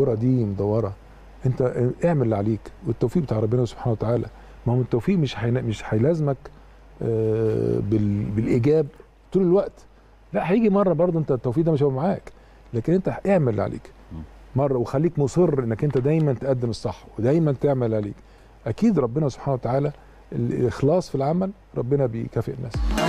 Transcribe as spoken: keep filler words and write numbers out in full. الكرة دي مدورة، انت اعمل اللي عليك والتوفيق بتاع ربنا سبحانه وتعالى. ما هو التوفيق مش حي... مش هيلازمك بالايجاب طول الوقت، لا هيجي مره برضه انت التوفيق ده مش هيبقى معاك، لكن انت اعمل اللي عليك مره وخليك مصر انك انت دايما تقدم الصح ودايما تعمل اللي عليك. اكيد ربنا سبحانه وتعالى الاخلاص في العمل ربنا بيكافئ الناس.